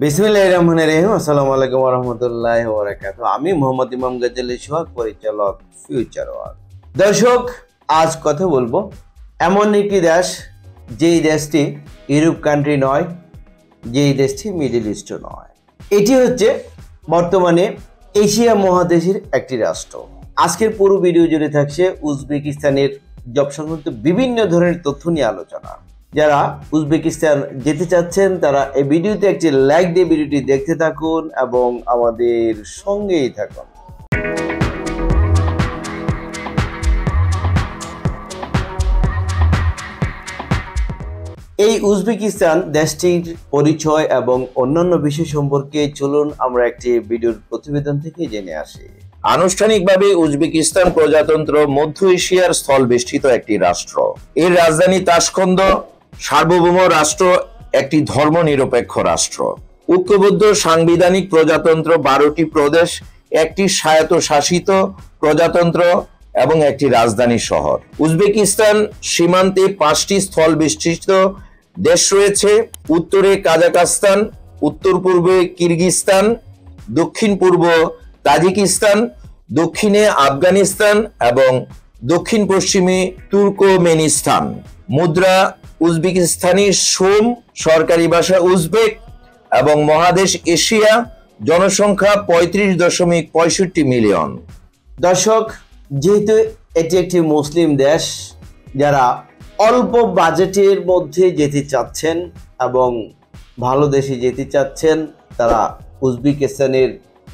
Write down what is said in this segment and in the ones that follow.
বিসমিল্লাহির রহমানির রহিম। আসসালামু আলাইকুম ওয়া রাহমাতুল্লাহি ওয়া বারাকাতুহু। আমি মোহাম্মদ ইমাম গাজী সোহাগ, পরিচালক ফিউচার ওয়ার্ল্ড। দর্শক, আজ কথা বলবো এমন একটি দেশ, যেই দেশটি ইউরোপ কান্ট্রি নয়, যেই দেশটি মিডল ইস্টও নয়। এটি হচ্ছে বর্তমানে এশিয়া মহাদেশের একটি রাষ্ট্র। আজকের পুরো ভিডিও জুড়ে থাকছে উজবেকিস্তানের জব সংক্রান্ত বিভিন্ন ধরনের তথ্য নিয়ে আলোচনা। যারা উজবেকিস্তান যেতে চাচ্ছেন তারা এই ভিডিওতে একটি লাইক দিয়ে ভিডিওটি দেখতে থাকুন এবং আমাদের সঙ্গেই থাকুন। এই উজবেকিস্তান দেশটির পরিচয় এবং অন্যান্য বিষয় সম্পর্কে চলুন আমরা একটি ভিডিওর প্রতিবেদন থেকে জেনে আসি। আনুষ্ঠানিকভাবে উজবেকিস্তান প্রজাতন্ত্র মধ্য এশিয়ার স্থলবেষ্টিত একটি রাষ্ট্র। এর রাজধানী তাশখন্দ। সার্বভৌম রাষ্ট্র, একটি ধর্মনিরপেক্ষ রাষ্ট্র। ঐক্যবদ্ধ সাংবিধানিক প্রজাতন্ত্র, ১২টি প্রদেশ, একটি স্বায়ত্তশাসিত প্রজাতন্ত্র এবং একটি রাজধানী শহর। উজবেকিস্তান সীমান্তে ৫টি স্থল বিস্তৃত দেশ রয়েছে। উত্তরে কাজাখস্তান, উত্তর পূর্বে কিরগিজস্তান, দক্ষিণ পূর্ব তাজিকিস্তান, দক্ষিণে আফগানিস্তান এবং দক্ষিণ পশ্চিমে তুর্কমেনিস্তান। মুদ্রা উজবেকিস্তানি সোম, সরকারি ভাষা উজবেক এবং মহাদেশ এশিয়া। জনসংখ্যা ৩৫.৬৫ মিলিয়ন। দর্শক, যেহেতু এটি একটি মুসলিম দেশ, যারা অল্প বাজেটের মধ্যে যেতে চাচ্ছেন এবং ভালো দেশে যেতে চাচ্ছেন তারা উজবেকিস্তানের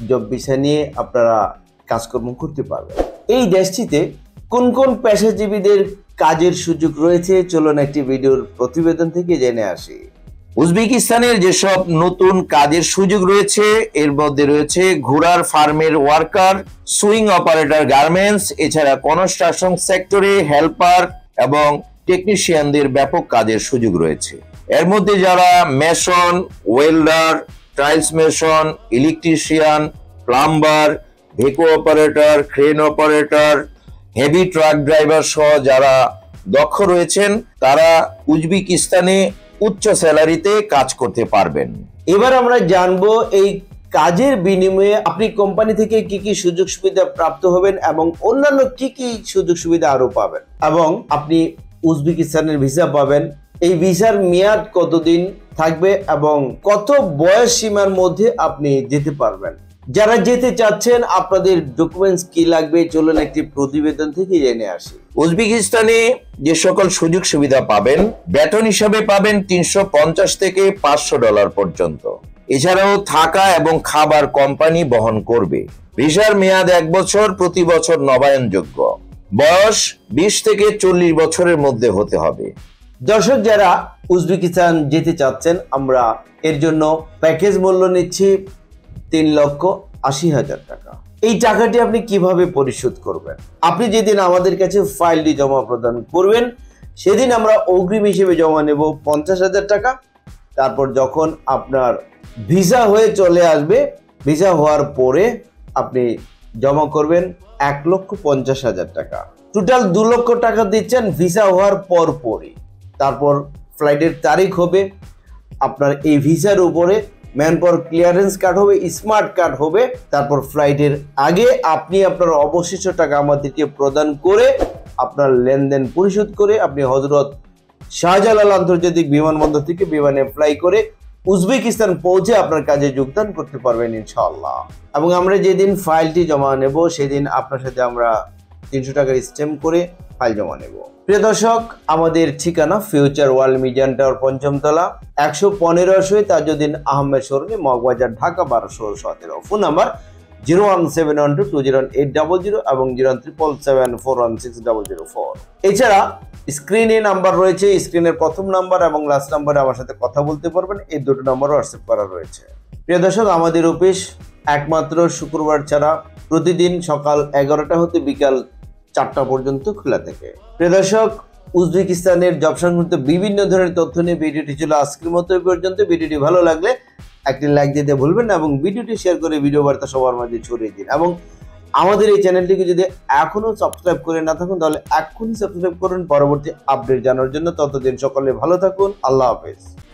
জব ভিসা নিয়ে আপনারা কাজকর্ম করতে পারবেন। এই দেশটিতে কোন কোন পেশাজীবীদের কাজের সুযোগ রয়েছে চলুন একটি ভিডিওর প্রতিবেদন থেকে জেনে আসি। উজবেকিস্তানের যেসব নতুন কাজের সুযোগ রয়েছে এর মধ্যে রয়েছে ঘোড়ার ফার্মের ওয়ার্কার, সুইং অপারেটর গার্মেন্টস, এছাড়া কনস্ট্রাকশন সেক্টরে হেল্পার এবং টেকনিশিয়ানদের ব্যাপক কাজের সুযোগ রয়েছে। এর মধ্যে যারা mason, welder, tiles mason, electrician, plumber, ভেকো operator, crane operator, heavy truck driver সহ যারা দক্ষ রয়েছেন তারা উজবেকিস্তানে উচ্চ স্যালারিতে কাজ করতে পারবেন। এবার আমরা জানবো এই কাজের বিনিময়ে আপনি কোম্পানি থেকে কি কি সুযোগ সুবিধা প্রাপ্ত হবেন এবং অন্যান্য কি কি সুযোগ সুবিধা আরো পাবেন এবং আপনি উজবেকিস্তানের ভিসা পাবেন। এই ভিসার মেয়াদ কতদিন থাকবে এবং কত বয়স সীমার মধ্যে আপনি যেতে পারবেন। যারা যেতে চাচ্ছেন আপনাদের ডকুমেন্টস কি লাগবে চলুন একটি প্রতিবেদন থেকে জেনে আসি। উজবেকিস্তানে যে সকল সুযোগ সুবিধা পাবেন, বেতন হিসাবে পাবেন $350 থেকে $500 পর্যন্ত। এছাড়াও থাকা এবং খাবার কোম্পানি বহন করবে। ভিসার মেয়াদ 1 বছর, প্রতি বছর নবায়নযোগ্য। বয়স 20 থেকে 40 বছরের মধ্যে হতে হবে। দর্শক, যারা উজবেকিস্তান যেতে চাচ্ছেন আমরা এর জন্য প্যাকেজ মূল্য নিচ্ছি $3,80,000। এই টাকাটি আপনি কিভাবে পরিশোধ করবেন? আপনি যেদিন আমাদের কাছে ফাইলটি জমা প্রদান করবেন সেদিন আমরা অগ্রিম হিসেবে জমা নেব $50,000। তারপর যখন আপনার ভিসা হয়ে চলে আসবে, ভিসা হওয়ার পরে আপনি জমা করবেন $1,50,000। টোটাল $2,00,000 দিচ্ছেন ভিসা হওয়ার পরপরই। তারপর ফ্লাইটের তারিখ হবে, আপনার এই ভিসার উপরে ম্যানপাওয়ার ক্লিয়ারেন্স কার্ড হবে, স্মার্ট কার্ড হবে। তারপর ফ্লাইটের আগে আপনি আপনার অবশিষ্ট টাকা আমাদেরকে প্রদান করে আপনার লেনদেন পরিশোধ করে আপনি হযরত শাহজালাল আন্তর্জাতিক বিমানবন্দর থেকে বিমানে ফ্লাই করে উজবেকিস্তান পৌঁছে আপনার কাজে যোগদান করতে পারবেন ইনশাআল্লাহ। এবং আমরা যেদিন ফাইলটি জমা নেব সেদিন আপনার সাথে আমরা $300 স্ট্যাম্প করে ফাইল জমা নেব। প্রিয় দর্শক, আমাদের ঠিকানা ফিউচার ওয়ার্ল্ড মিডিয়ান টাওয়ার, ৫ম তলা, ১15/০০ তাজউদ্দিন আহমেদ সরণি, মগবাজার, ঢাকা ১২/১৭। ফোন নাম্বার 01712200800 এবং 03774160004। এছাড়া স্ক্রিনে নাম্বার রয়েছে, স্ক্রিনের প্রথম নাম্বার এবং লাস্ট নাম্বারে আমার সাথে কথা বলতে পারবেন। এই দুটো নাম্বার হোয়াটসঅ্যাপ করা রয়েছে। প্রিয় দর্শক, আমাদের অফিস একমাত্র শুক্রবার ছাড়া প্রতিদিন সকাল 11টা হতে বিকাল 4টা পর্যন্ত খোলা থাকে। প্রিয় দর্শক, উজবেকিস্তানের জব সংক্রান্ত বিভিন্ন ধরনের তথ্য নিয়ে ভিডিওটি ছিল আজকের মতো পর্যন্ত। ভিডিওটি ভালো লাগলে একটি লাইক দিতে ভুলবেন না এবং ভিডিওটি শেয়ার করে ভিডিও বার্তা সবার মাঝে ছড়িয়ে দিন। এবং আমাদের এই চ্যানেলটিকে যদি এখনও সাবস্ক্রাইব করে না থাকুন তাহলে এখনই সাবস্ক্রাইব করুন পরবর্তী আপডেট জানার জন্য। ততদিন সকলে ভালো থাকুন। আল্লাহ হাফেজ।